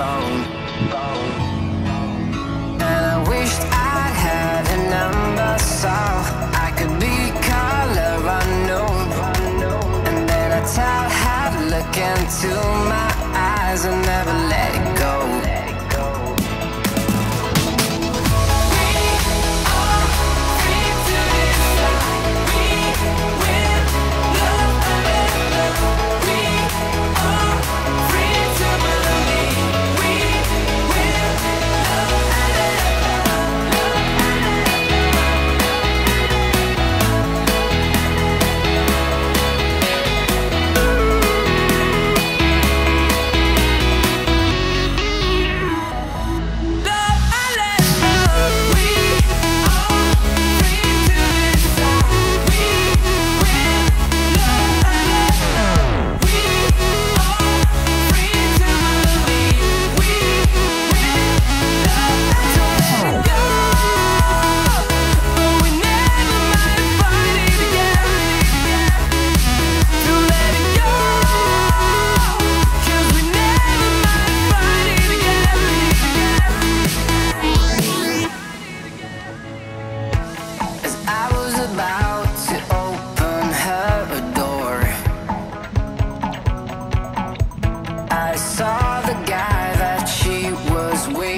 phone. And I wished I'd had a number so I could be color unknown. And then I tell her to look into my eyes and never let it go. I saw the guy that she was with.